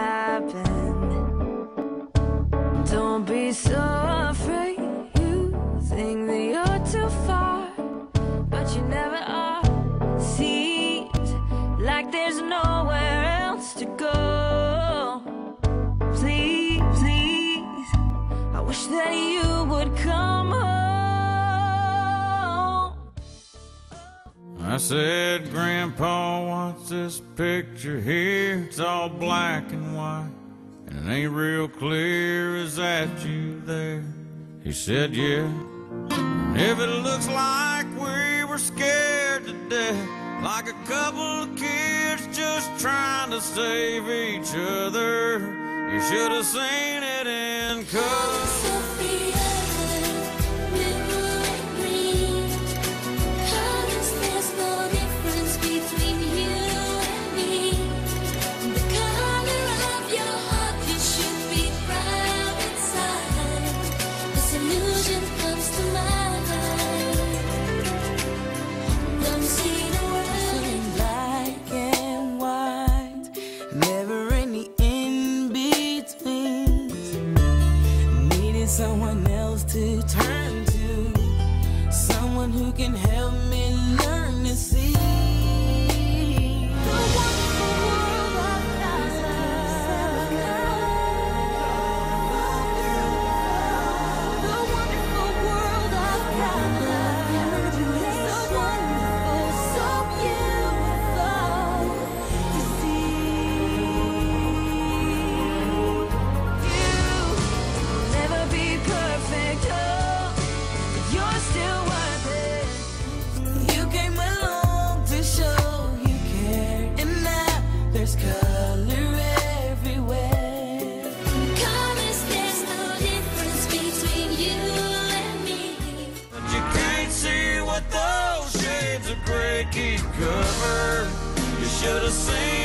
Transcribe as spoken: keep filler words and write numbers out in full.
happen. Don't be so afraid. You think that you're too far, but you never are. Seems like there's nowhere else to go. Please, please, I wish that you would come home. I said, Grandpa, what's this picture here? It's all black and white, and it ain't real clear. Is that you there? He said, yeah. And if it looks like we were scared to death, like a couple of kids just trying to save each other, you should have seen it in color. Someone else to turn to, someone who can help me learn to see. Breaking cover, you should have seen.